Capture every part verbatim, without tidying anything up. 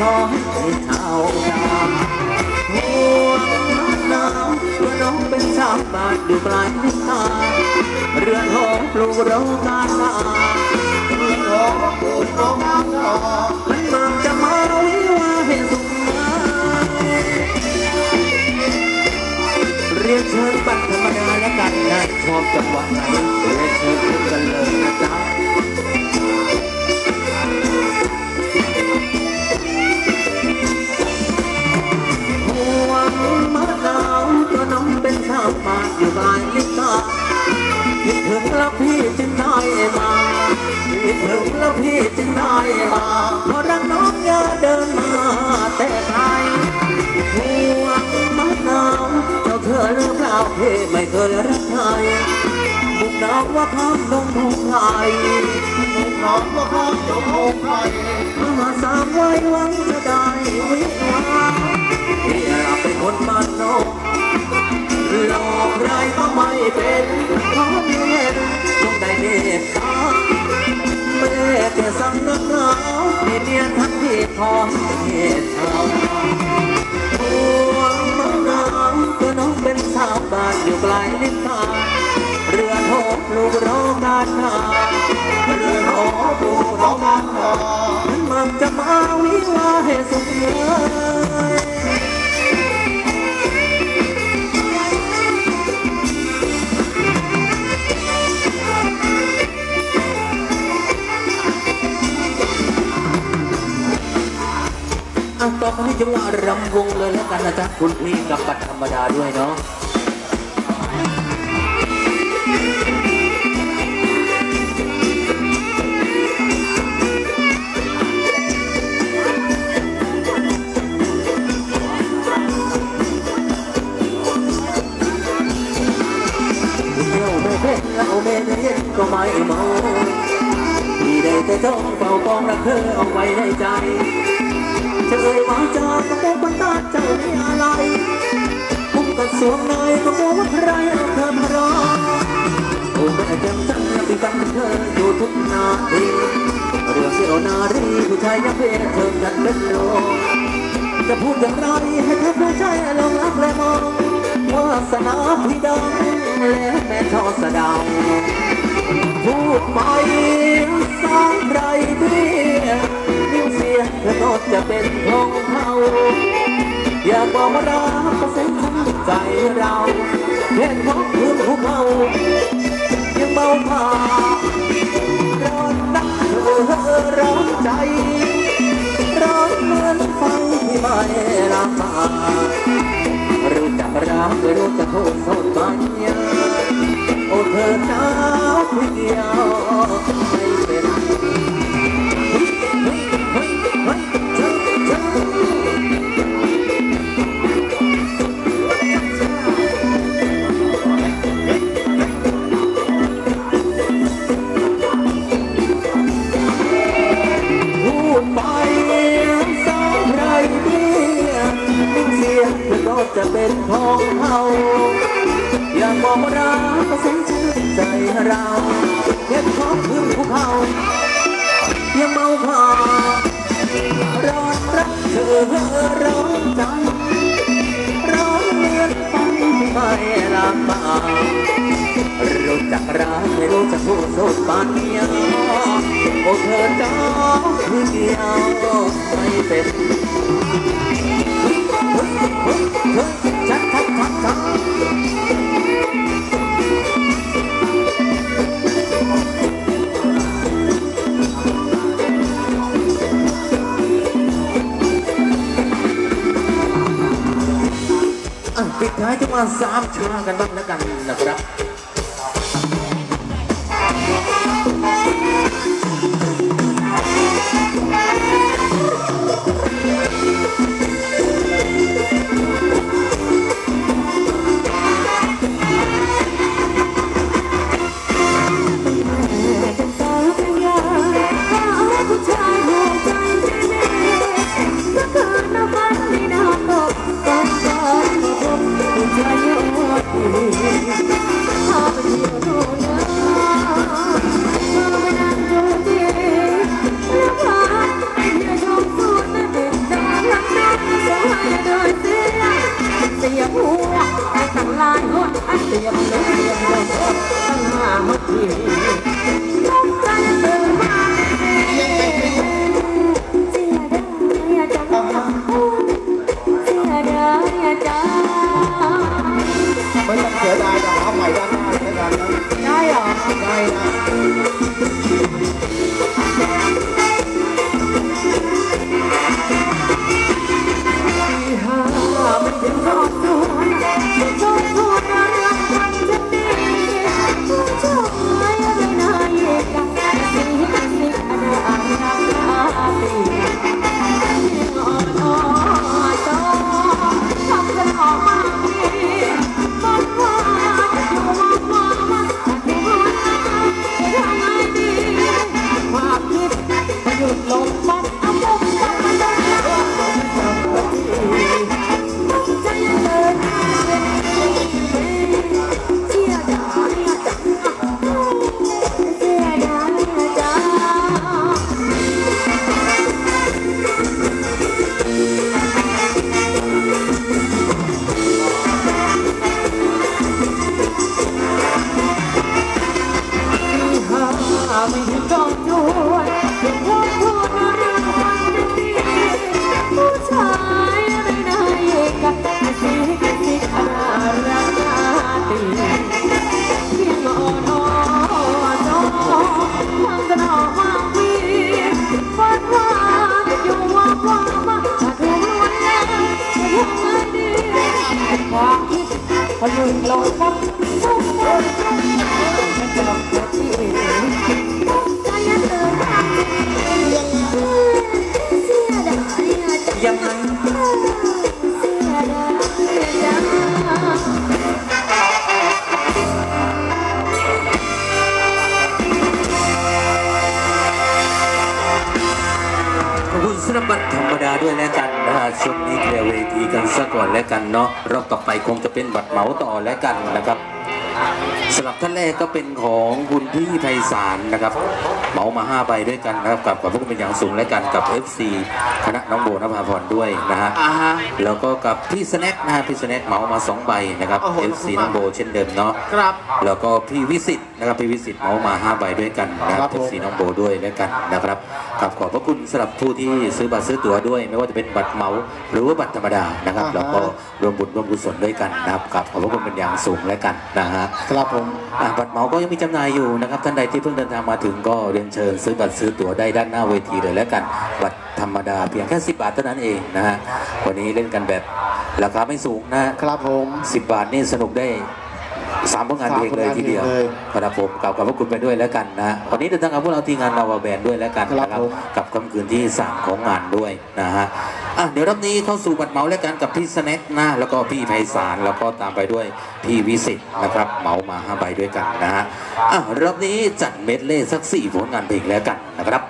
ของเท่าดำโหดร้อนหนาวเพื่อน้องเป็นชาวบ้านอยู่ปลายน้ำตาเรือนหอปลูกโรงงานนาเรือนหอปลูกโรงงานนามันมากจะมาวิวาเห็นสุขมาเรียกเชิญบัตรธรรมดาและกันนะชอบจังหวะไหนเรียกเชิญพบกันเลยนะจ๊ะมาอยู่บ้านลิตาคิดถึงแล้วพี่จึงได้มาคิดถึงแล้วพี่จึงได้มาเพราะรักน้องอย่าเดินมาแต่ไกลห่วงมะนาวเจ้าเธอเลิกเล่าพี่ไม่เคยรักใครบุกน้องว่าข้ามลงทงไทยบุกน้องว่าข้ามลงทงไทยมาสามไว้หวังจะได้วิวาพี่อยากเป็นคนบ้านนอกหลอกใครก็ไม่เป็นขอเมตจงได้เมตตาเมตแต่สำนึกหนาวมีเนียนทั้งที่พร้อมเหตุเท่าห่วงมะนาวก็น้องเป็นสาวบ้านอยู่ไกลนิดหน่อยเรือโถบลูกร้องด้านหน้าเรือโถบลูกร้องด้านหน้านั้นมันจะมาวิวาให้สุดเลยต้องให้จังหวะรำวงเลยแล้วกันนะจ๊ะคุณพี่กับบัตรธรรมดาด้วยเนาะเที่ยวไม่เป็นแล้วเมนเย็นก็ไม่เมาที่ใดแต่ต้องเฝ้ามองรักเธอเอาไว้ในใจจะเอ่ยวาจาก็กลัวว่าตาเจ้าไม่อะไรผมก็สวมนายก็กลัวว่าใครเอาเธอมารอโอ้แม่จำจังนะพี่กันเธออยู่ทุกนาทีเรื่องเสี้ยวนารีผู้ชายนักเพลเธอกันเป็นโลจะพูดอย่างไรให้เธอผู้ชายลงรักและมองวาสนาพี่ดำและแม่ทอสะดาวพูดไปสร้างไรที่เธอก็จะเป็นของเขาอยากบอกว่ารักก็เส้นทั้งใจเราเห็นของเพื่อนของเขายังเบาผ่าร้อนนักเธอร้อนใจร้อนเหมือนฟังที่ไม่รับมารู้จักรักรู้จักโทษโทษไหมโอ้เธอหนาวคนเดียวไม่เป็นจะเป็นของเขาอยากบอกว่ารักก็เส้นชื่นใจเราเห็นของพื้นภูเขายังเมาผ่าร้อนรักเธอร้อนใจร้อนเลือดฟังไม่ลำบากรู้จักรักไม่รู้จักโทษโทษบาดเยาโอ้เธอเจ้าคือเดียวไม่เป็นชักชักชักชักปิดท้ายจะมาสามชากันบ้างแล้วกันนะครับ กับ เอฟ ซี คณะน้องโบนภาพรด้วยนะฮะแล้วก็กับพี่สแน็คนะฮะพี่สแน็คเหมามาสองใบนะครับ เอฟ ซี น้องโบเช่นเดิมเนาะครับแล้วก็พี่วิสิตนะครับพี่วิสิตเหมามาห้าใบด้วยกันนะครับ เอฟ ซี น้องโบด้วยด้วยกันนะครับกับขอบพระคุณสำหรับผู้ที่ซื้อบัตรซื้อตั๋วด้วยไม่ว่าจะเป็นบัตรเหมาหรือว่าบัตรธรรมดานะครับแล้วก็รวมบุญรวมกุศลด้วยกันนะครับกับขอบพระคุณเป็นอย่างสูงด้วยกันนะฮะครับผมบัตรเหมาก็ยังมีจำหน่ายอยู่นะครับท่านใดที่เพิ่งเดินทางมาถึงก็เรียนเชิญซื้อบัตรซื้อตั๋วได้ด้านหน้าเวทีเลยแล้วกันบัตรธรรมดาเพียงแค่สิบบาทเท่านั้นเองนะฮะวันนี้เล่นกันแบบราคาไม่สูงนะครับผมสิบบาทนี่สนุกได้สามผลงานเพลงเลยทีเดียวครับผมกล่าวกับพวกคุณไปด้วยแล้วกันนะวันนี้เดินทางกับพวกเราทีงานนาวาแบนด้วยแล้วกันนะครับกับค่ำคืนที่สามของงานด้วยนะฮะอ่ะเดี๋ยวรอบนี้เข้าสู่บัตรเหมาแล้วกันกับพี่สแน็คนะแล้วก็พี่ไพศาลแล้วก็ตามไปด้วยพี่วิสิตนะครับเหมามาห้าใบด้วยกันนะฮะอ่ะรอบนี้จัดเมดเล่สักสี่ผลงานเพลงแล้วกันนะครับ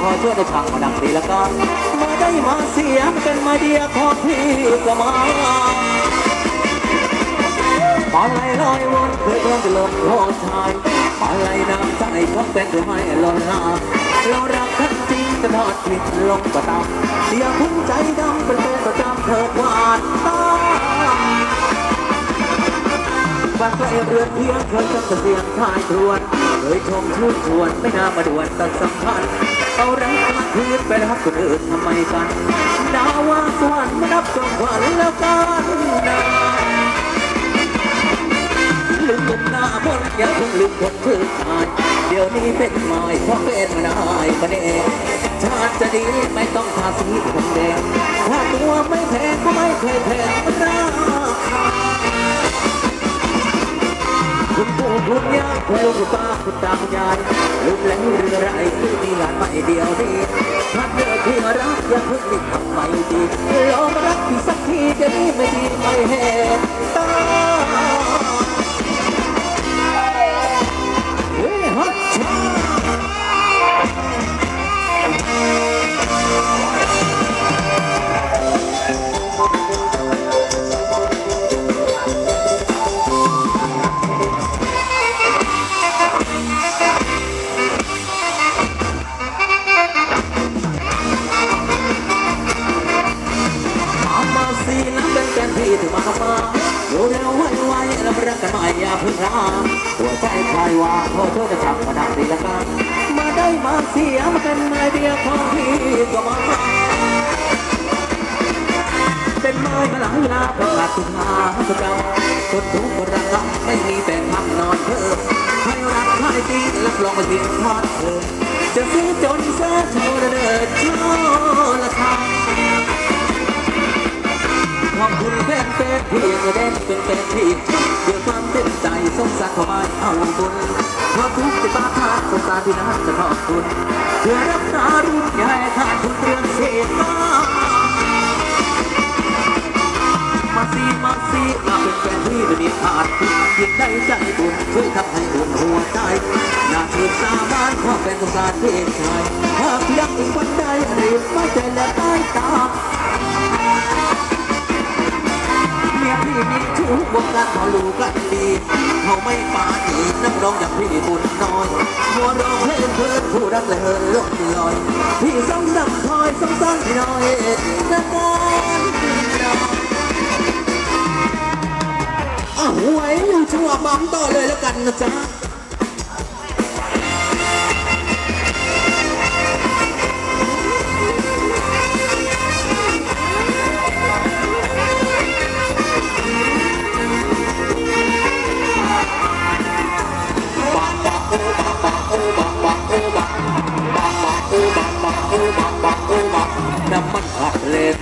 คนทุกคนรักไม่มีแต่พักนอนเพิ่ม ใครรักใครตีรับรองว่าติดทอดเธอจะซื้อจนเสียเธอเดินโชว์ละทางความคุณแฟนเป็นเพียงแดนเป็นแฟนที่เดี๋ยวความเต็มใจสงสารเขาไม่เอาบุญเพราะทุกจะตาขาดสงสารที่น่าจะขอบคุณเธอรับตารุ่นใหญ่ขาดคุณเรื่องเศษบ้ามาซีมาซีมาเป็นแฟนที่ไม่มีขาดคิดได้ใจบุญช่วยทำให้อุ่นหัวใจน่าชื่นตาบ้านความเป็นสงสารเพศชายหากรักอีกวันใดรีบมาใจและใต้ตาพี่มีชู้วงการขอลูกกันดีเขาไม่ปาดีนักร้องอย่างพี่บุญน้อยหัวร้องเพลงเพื่อนผู้รักเลยเฮิร์ลลอยพี่สองสามคอยสองสามพี่น้อยนักร้องอ่ะไว้ชั่วบัมต่อเลยแล้วกันนะจ๊ะน้อย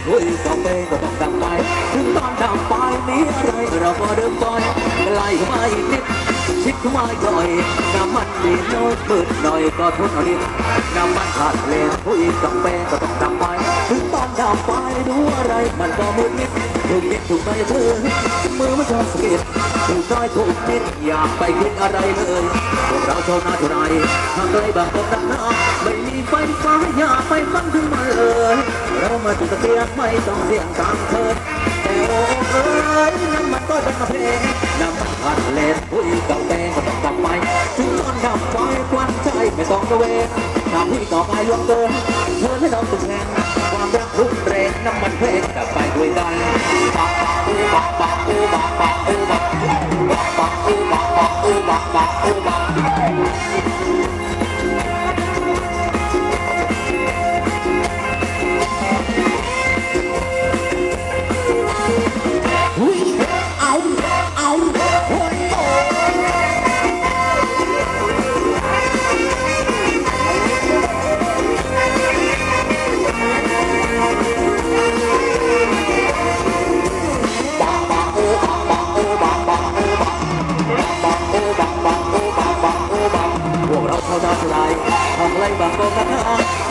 ก่อยน้ำมันดีน้อยปืดหน่อยก็ทุนเอาดิน้ำมันขาดเลนผู้หญิงต้องแปลก็ต้องดำไปถึงตอนดำไปดูอะไรมันก็มืดมิดถูกนิดถูกใจเธอมือไม่ชอบสกิดถูกน้อยถูกนิดอยากไปคิดอะไรเลยพวกเราชาวนาชาวไร่ทำไรบางคนดังน้ำไม่มีไฟฟ้าอย่าไปฟังถึงมาเลยเรามาจุดตะเกียงไม่ต้องเสียงตามเธอแต่โอ้เอ้ยน้ำมันก็ดังเพลงน้ำมันขาดเลนผู้หญิงต้องแปลถึงตอนดับไฟควันใจไม่ต้องระเวงทำที่ต่อไปล่วงเกินเธอให้น้องตุ่มแหงความรักรุนแรงน้ำมันเพลงกลับไปด้วยกันปักปักอูปักปักอูปักปักอูปักปักอูปักปักอูปักปักอูปัก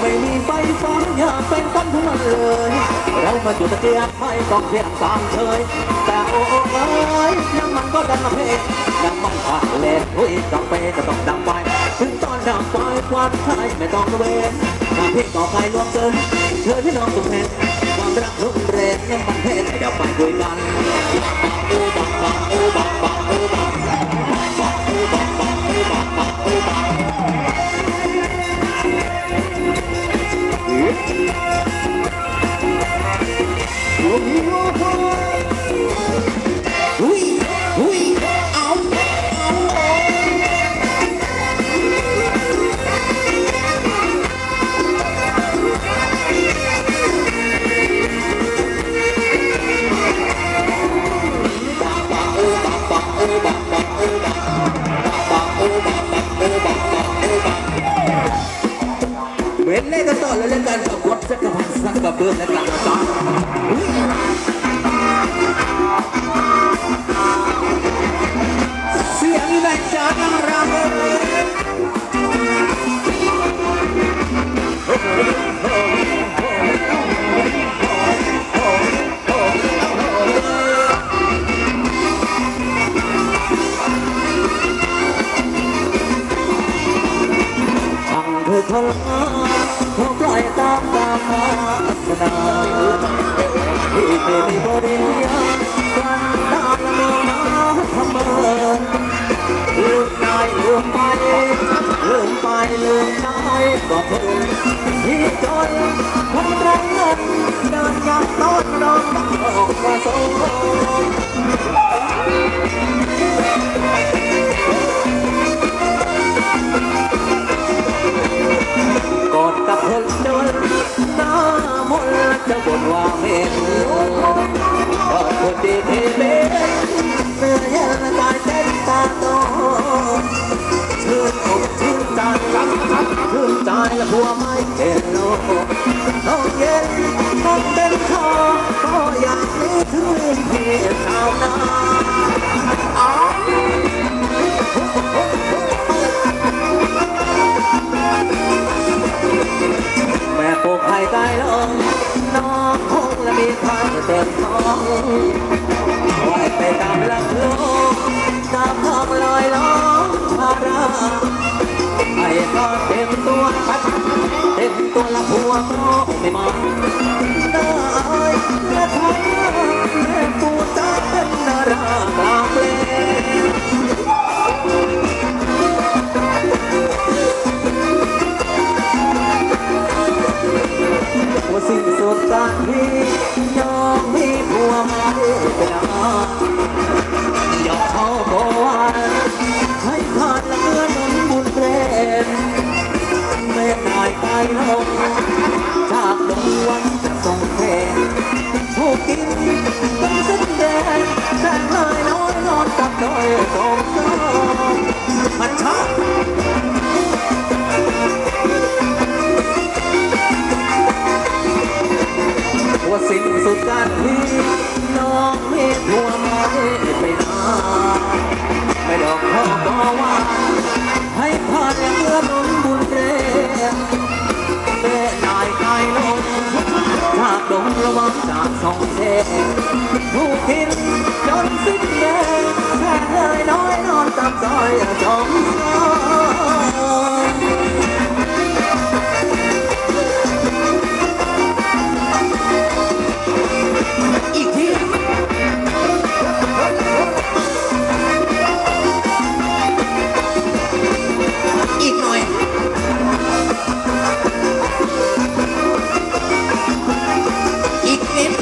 ไม่มีไฟฟ้าอย่าเป็นต้นทุนมันเลยเรามาอยู่ตะเกียบไฟต้องเพียงสามเฉยแต่โอ้เอ้ยน้ำมันก็ดันมาเพลน้ำมันขาดเลนผู้อีกต้องเปย์ก็ต้องดังไปถึงตอนดังไปควันไทยไม่ต้องระเวนน้ำพริกต่อไปล่วงเกินเธอที่น้องตุ่มเห็นความรักรุ่งเรืองน้ำมันเพชรอย่าไปด้วยกันโอ้บักบักโอ้บักบักโอ้บักบักโอ้บักบักโอ้บักบักโอ้บักโอ้โหอุ้ยอุ้ยเอาเอาเว้นเล่นกันต่อแล้วเล่นกันกับวัดสักกระพันสักกระเบื้องและกลับมาต่อเสียงได้จากนางรำทั้งเธอทะเลาะเขาปล่อยตามตามมาสนามที่ไม่มีบริยากันดาลมาทำเบิร์นลืมนายลืมไปลืมไปลืมนายก็เพิ่งที่จนคนรักเงินเดินจากต้นดอกออกมาส่งกอดกับคนจนตามนจะบ่นว่าเมื่อคนดีที่เมื่อยังตายเจ็บตาโต จิตใจรักรักภูมิใจและหัวไม่เห็นโลกห้องเย็นห้องเป็นทองก็อยากนี้ถึงมีเพียงชาวนาแม่ปลูกไผ่ใต้ลมน้องคงและมีความเติบโตไหวไปตามลำโลกตามท้องลอยล้อพาราไอ้ก็เต็มตัวพัดเต็มตัวละผัวก็ไม่มองได้แม่ท้องแม่ปูตาเป็นนารากลางเลว่าสิ่งสุดท้ายน้องมีผัวมาได้เวลายอมเขาบ่วันให้ขาดละเมื่อนั้นบุญเปรตเมื่อตายตายลงจากลงวันจะส่งแทนถูกกินต้องสิ้นแดงแสงลายน้อยนอนกับดอยสองสองมันชักว่าสิ่งสุดการที่น้องมีหัวมาได้ไปนานไม่ดอกพ่อก็ว่าให้ผ่านอย่างเมื่อล้นบุญเรียนเตะนายไกลลงหากดงระวังจากสองเทถูกทิ้งจนสิ้นแรงแค่เลยน้อยนอนตามซอยจอมซอยอีกทีอีกหน่อยอีกนิด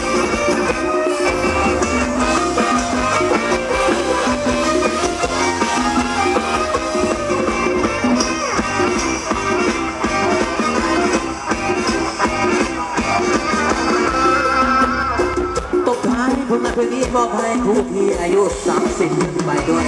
ผลงานเพลงนี้มอบให้ผู้ที่อายุสามสิบขึ้นไปด้วย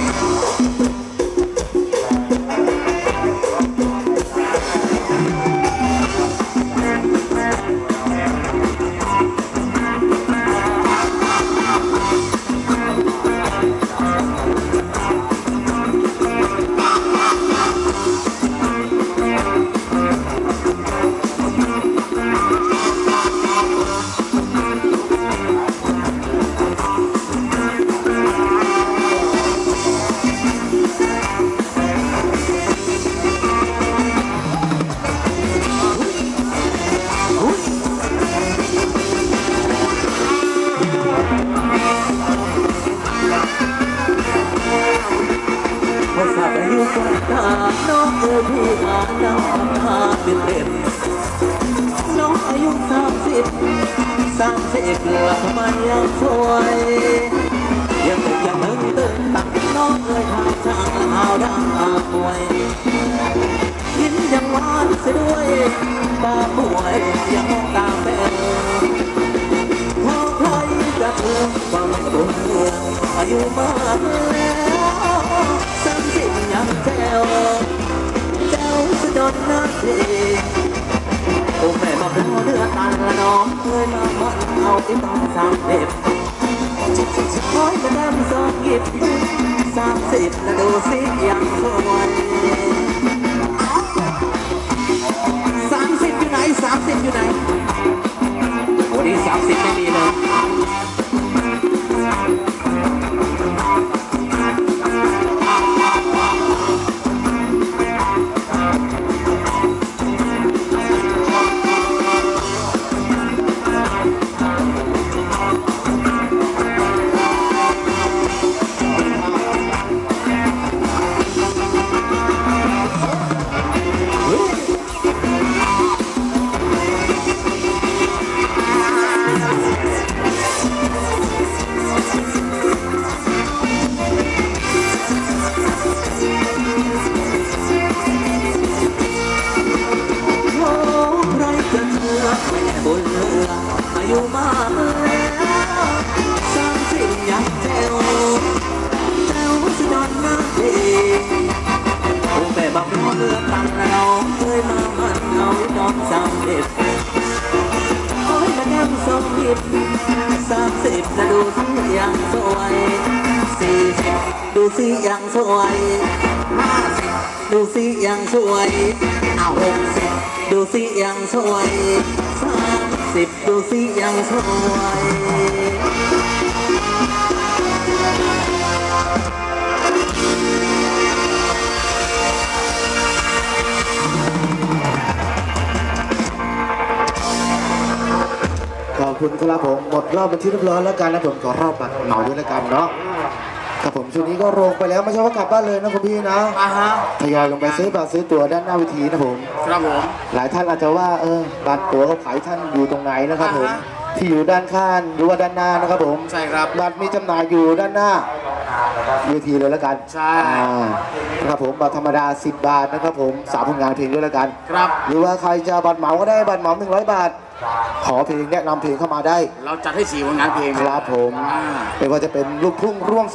ตังระนองเอ้ยมามันเอาดอกสามเด็ดโอ้ยกระทั่งสองสิบสามสิบจะดูสิอย่างสวยสี่สิบดูสิอย่างสวยห้าสิบดูสิอย่างสวยเอาหกสิบดูสิอย่างสวยสามสิบดูสิอย่างสวยขอบคุณครับผมหมดรอบเป็นที่เรียบร้อยแล้วกันนะผมขอรอบบัตรเหมาด้วยแล้วกันเนาะครับผมช่วงนี้ก็ลงไปแล้วไม่ใช่ว่ากลับบ้านเลยนะคุณพี่นะอ่าฮะทยอยลงไปซื้อบัตรซื้อตั๋วด้านหน้าเวทีนะผมครับผมหลายท่านอาจจะว่าเออบัตรตั๋วเขาขายท่านอยู่ตรงไหนนะครับผมที่อยู่ด้านข้างหรือว่าด้านหน้านะครับผมใช่ครับบัตรมีจำหน่ายอยู่ด้านหน้าเวทีเลยแล้วกันใช่ครับผมบัตรธรรมดาสิบบาทนะครับผมสามผลงานเพลงด้วยแล้วกันครับหรือว่าใครจะบัตรเหมาก็ได้บัตรเหมาหนึ่งร้อยบาทขอเพลงแนะนำเพลงเข้ามาได้เราจัดให้สี่ผลงานเพลงครับผมไม่ว่าจะเป็นลูกทุ่งร่วง